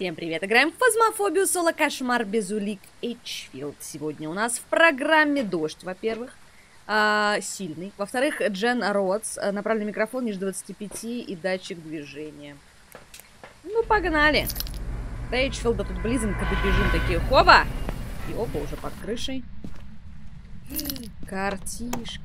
Всем привет! Играем в Фазмофобию, соло, кошмар, безулик, Эйчфилд. Сегодня у нас в программе дождь, во-первых, сильный. Во-вторых, Джен Ротс, направленный микрофон, ниже 25 и датчик движения. Ну, погнали! До Эйчфилда тут близенько, добежим такие, хова! И опа, уже под крышей. Картишка.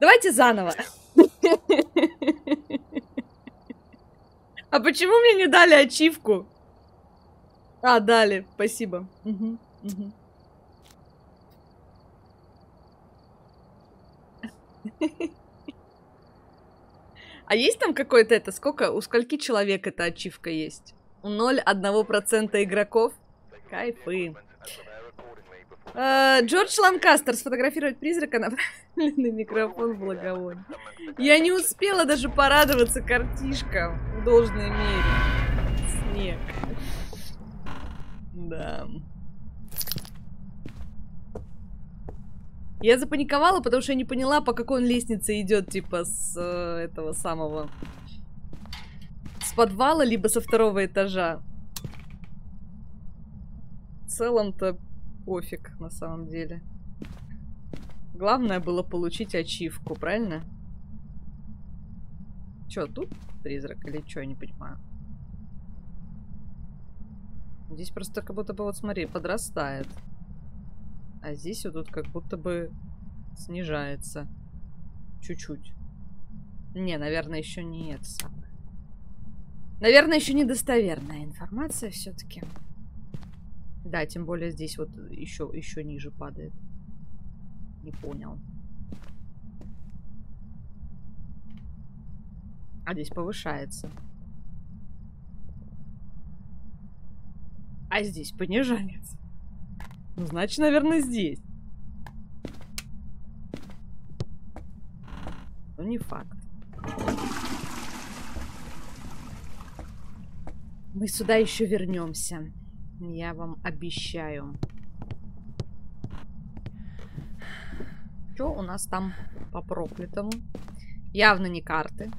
Давайте заново. А почему мне не дали ачивку? А, дали, спасибо. А есть там какое-то это? Сколько? У скольки человек эта ачивка есть? У 0,1% игроков? Кайфы. Джордж Ланкастер сфотографировать призрака, направленный микрофон в благовоние. Я не успела даже порадоваться картишкам в должной мере. Снег. Да. Я запаниковала, потому что я не поняла, по какой он лестнице идет, типа с этого самого, с подвала, либо со второго этажа. В целом-то пофиг, на самом деле. Главное было получить ачивку, правильно? Чё, тут призрак или чё, я не понимаю. Здесь просто как будто бы, вот смотри, подрастает. А здесь вот тут как будто бы снижается. Чуть-чуть. Не, наверное, еще не это самое. Наверное, еще недостоверная информация все-таки. Да, тем более здесь вот еще ниже падает. Не понял. А здесь повышается. А здесь понижается. Ну, значит, наверное, здесь. Ну, не факт. Мы сюда еще вернемся. Я вам обещаю. Что у нас там по проклятому? Явно не карты.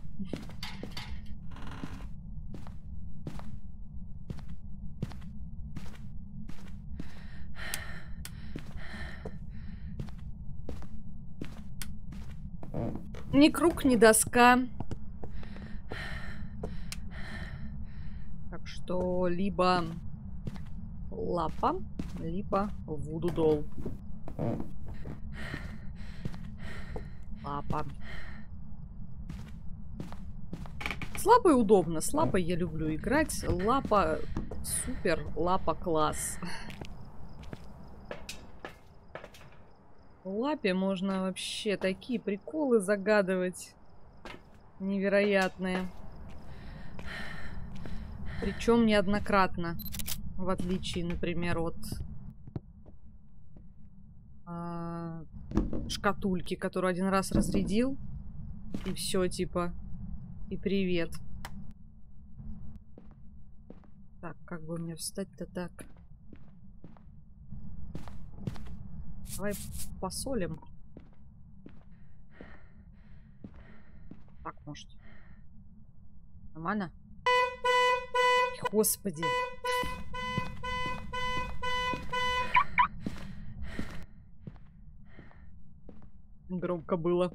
Ни круг, ни доска. Так что либо лапа, либо вудудол. Лапа. С лапой удобно. С лапой я люблю играть. Лапа супер, лапа класс. В лапе можно вообще такие приколы загадывать. Невероятные. Причем неоднократно. В отличие, например, от шкатульки, которую один раз разрядил. И все, типа. И привет. Так, как бы мне встать-то так? Давай посолим. Так, может. Нормально? Господи. Громко было.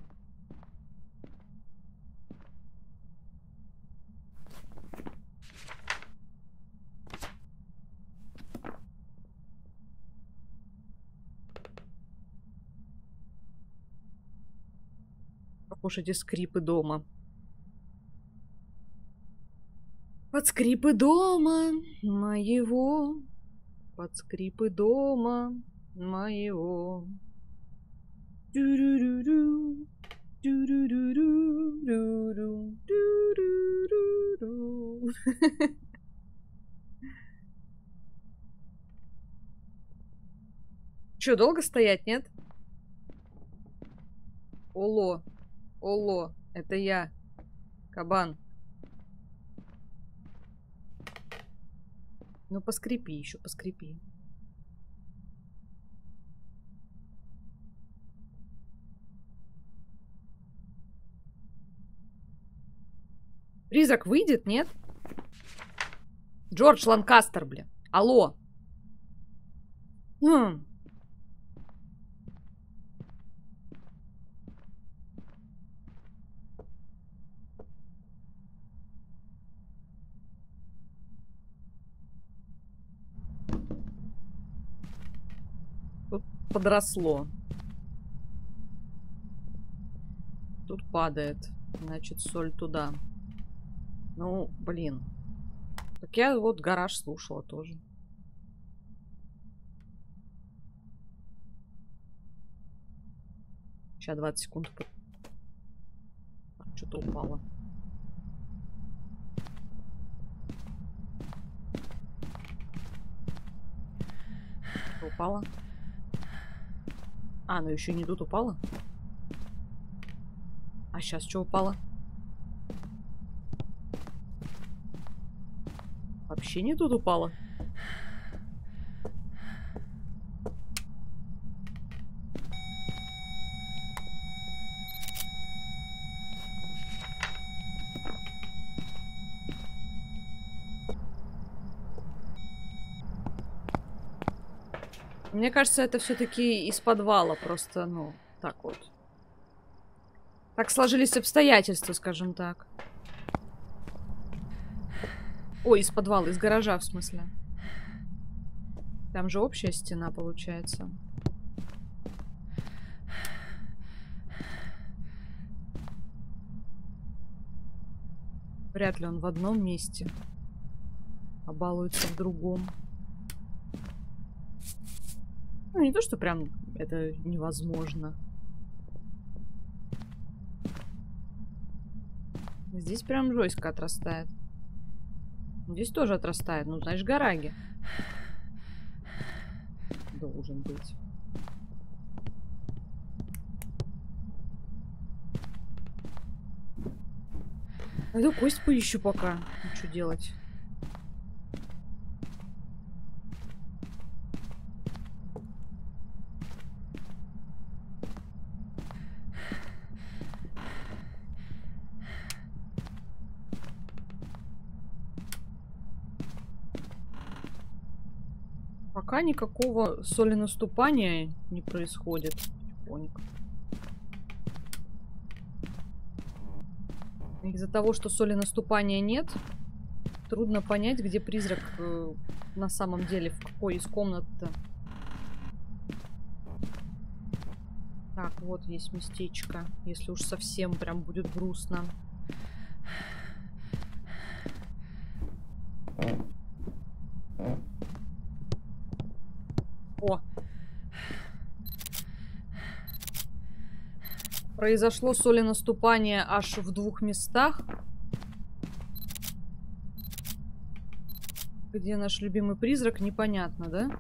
Похоже, эти скрипы дома. Под скрипы дома моего под скрипы дома моего. Че, долго стоять, нет? Оло, оло, это я, кабан. Ну, поскрипи еще, поскрипи. Призрак выйдет, нет? Джордж Ланкастер, бля. Алло. Тут подросло. Тут падает. Значит, соль туда. Ну, блин. Так я вот гараж слушала тоже. Сейчас 20 секунд. Что-то упало. Что упало? А, ну еще не тут упало? А сейчас что упало? Вообще не тут упала. Мне кажется, это все-таки из подвала просто, ну, так вот. Так сложились обстоятельства, скажем так. Ой, из подвала, из гаража, в смысле. Там же общая стена получается. Вряд ли он в одном месте, а балуется в другом. Ну, не то, что прям это невозможно. Здесь прям жестко отрастает. Здесь тоже отрастает. Ну, знаешь, гораги. Должен быть. Пойду кость поищу пока. Ну, что делать? Пока никакого соленаступания не происходит. Из-за того, что соленаступания нет, трудно понять, где призрак на самом деле, в какой из комнат-то. Так, вот есть местечко, если уж совсем прям будет грустно. Произошло соленаступание аж в 2 местах. Где наш любимый призрак, непонятно, да?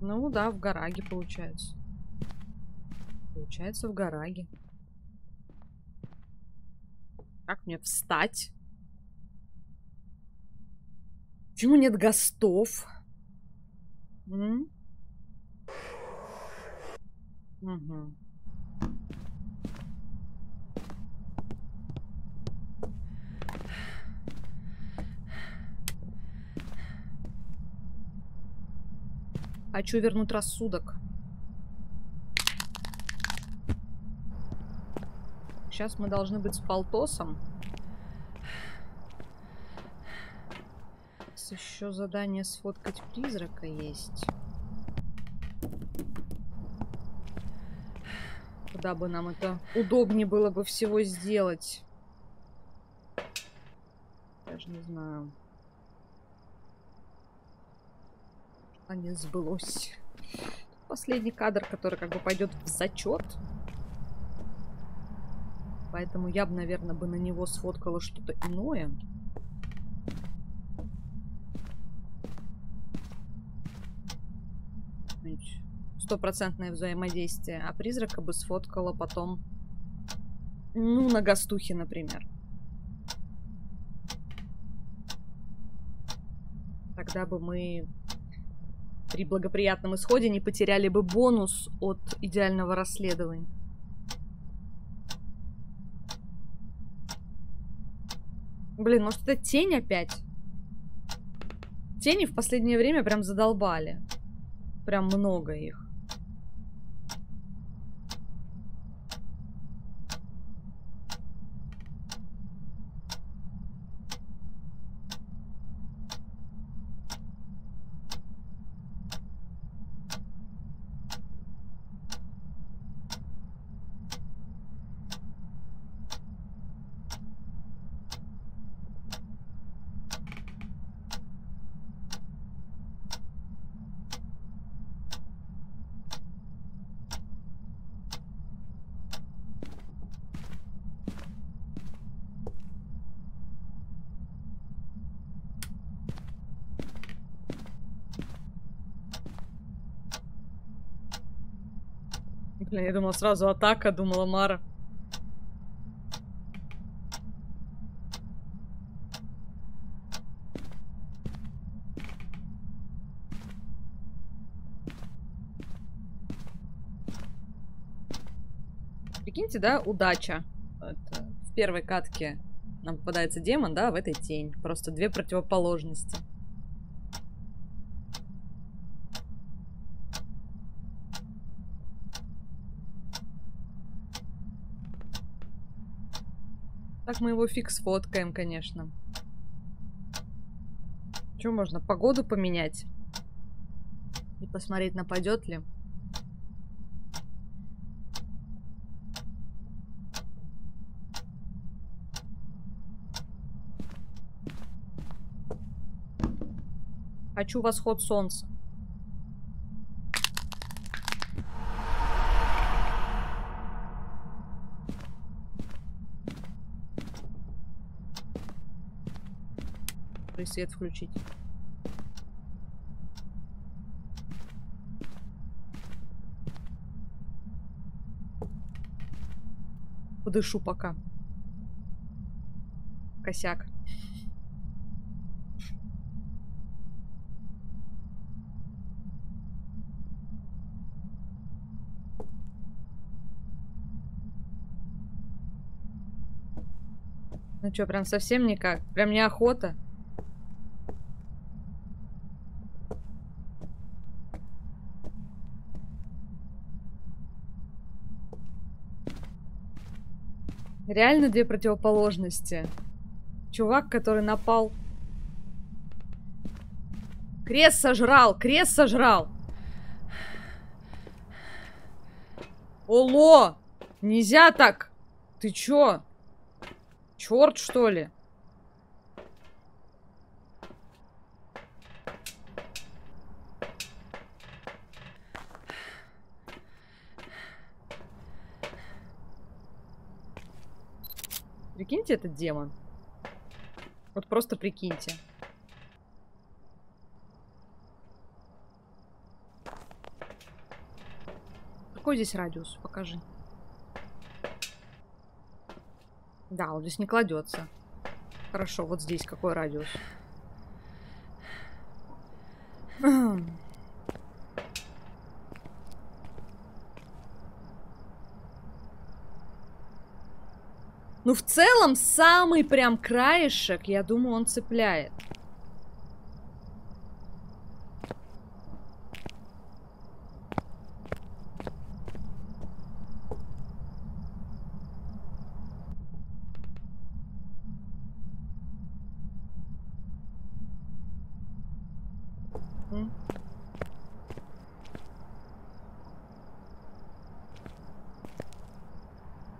Ну да, в гараге получается. Получается, в гараге. Как мне встать? Почему нет гостов? Угу. Хочу вернуть рассудок. Сейчас мы должны быть с Полтосом. Еще задание сфоткать призрака есть. Куда бы нам это удобнее было бы всего сделать? даже не знаю. А не сбылось. Последний кадр, который как бы пойдет в зачет. Поэтому я бы, наверное, на него сфоткала что-то иное. Стопроцентное взаимодействие. А призрака бы сфоткала потом, ну, на гостухе, например. Тогда бы мы при благоприятном исходе не потеряли бы бонус от идеального расследования. Блин, может, это тень опять? Тени в последнее время прям задолбали. Прям много их. Блин, я думала, сразу атака, думала, Мара. Прикиньте, да, удача. Это в первой катке нам попадается демон, да, в этой тень. Просто две противоположности. Так мы его фиг сфоткаем, конечно. Что можно? Погоду поменять? И посмотреть, нападет ли. Хочу восход солнца. Свет включить. Подышу пока. Косяк. Ну что, прям совсем никак? Прям неохота? Реально две противоположности. Чувак, который напал. Крест сожрал! Крест сожрал! Оло! Нельзя так! Ты чё? Чёрт, что ли? Прикиньте, этот демон. Вот просто прикиньте. Какой здесь радиус? Покажи. Да, он здесь не кладется. Хорошо, вот здесь какой радиус? Ну, в целом, самый прям краешек, я думаю, он цепляет.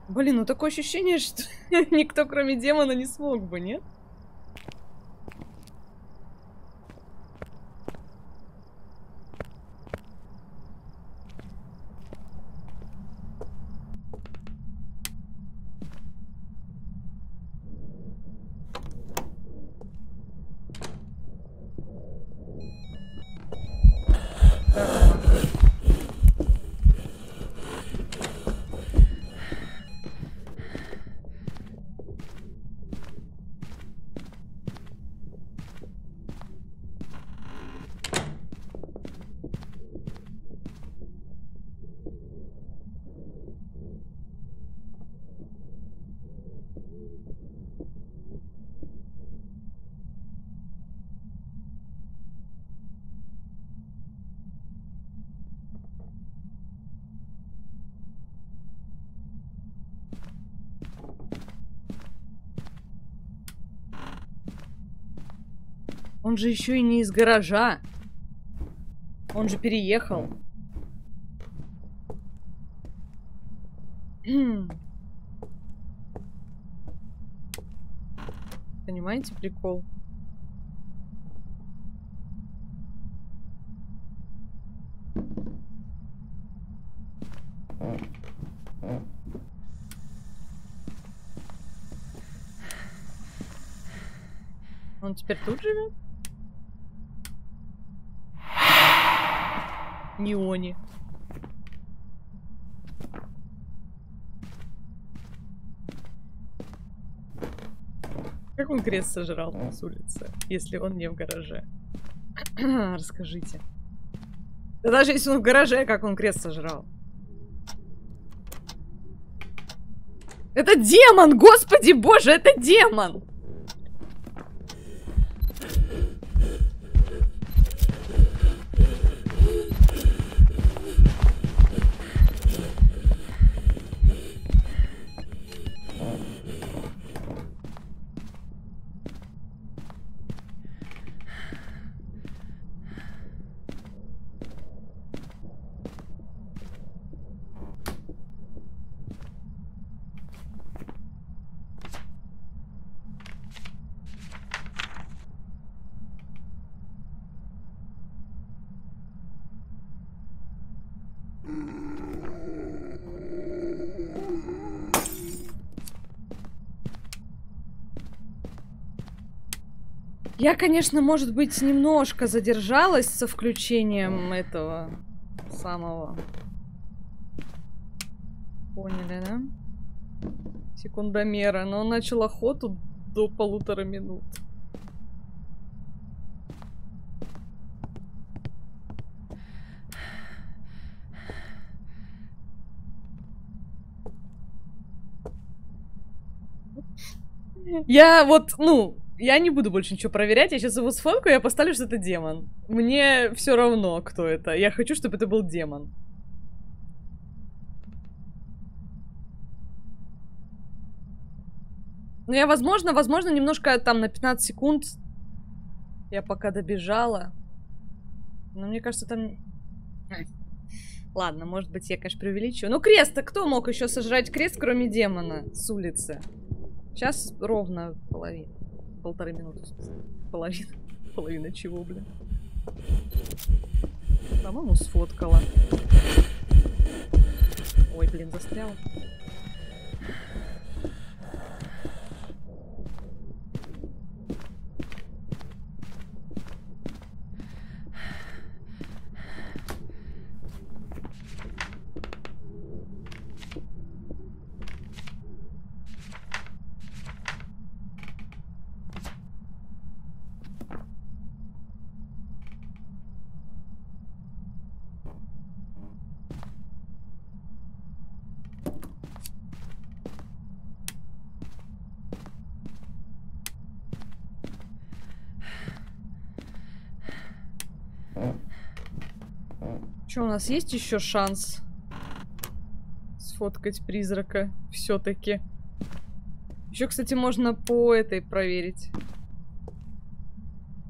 Блин, ну такое ощущение, что никто, кроме демона, не смог бы, нет? Он же еще и не из гаража. Он же переехал. Понимаете прикол? Он теперь тут живет? Не они. Как он крест сожрал с улицы, если он не в гараже? Расскажите. Да даже если он в гараже, как он крест сожрал? Это демон! Господи боже, это демон! Я, конечно, может быть, немножко задержалась со включением этого самого. Поняли, да? Секундомера. Но он начал охоту до 1,5 минут. Я вот, ну... Я не буду больше ничего проверять, я сейчас его сфоткаю, я поставлю, что это демон. Мне все равно, кто это. Я хочу, чтобы это был демон. Но я, возможно, немножко там на 15 секунд я пока добежала. Но мне кажется, там... Ладно, может быть, я, конечно, преувеличу. Ну, крест-то кто мог еще сожрать крест, кроме демона с улицы? Сейчас ровно половина. 1,5 минуты. Половина. Половина чего, блин? По-моему, сфоткала. Ой, блин, застряла. Что, у нас есть еще шанс сфоткать призрака все-таки? Еще, кстати, можно по этой проверить.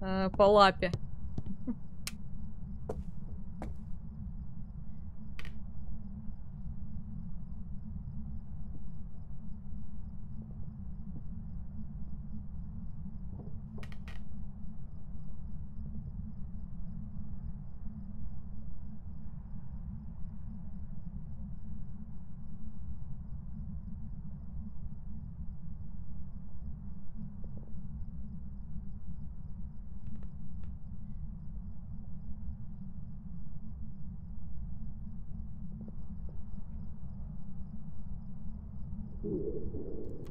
По лапе.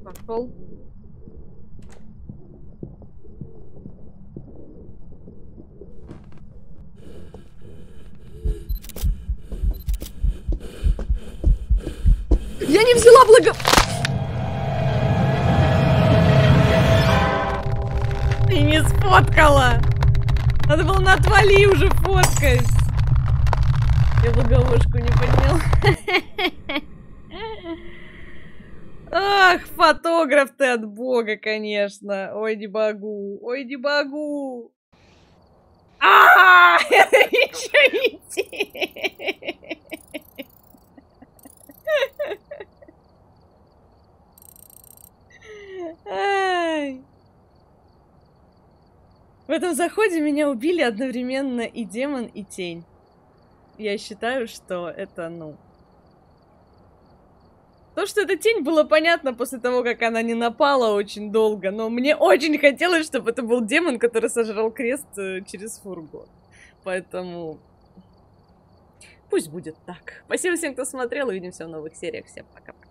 Пошел. Я не взяла благо... Ты не сфоткала! Надо было на отвали уже фоткать! Я благовушку не подняла. Ах, фотограф ты от бога, конечно. Ой, не могу. Это еще идти. В этом заходе меня убили одновременно и демон, и тень. Я считаю, что это, ну... То, что эта тень, было понятно после того, как она не напала очень долго, но мне очень хотелось, чтобы это был демон, который сожрал крест через фургон. Поэтому... пусть будет так. Спасибо всем, кто смотрел. Увидимся в новых сериях. Всем пока-пока.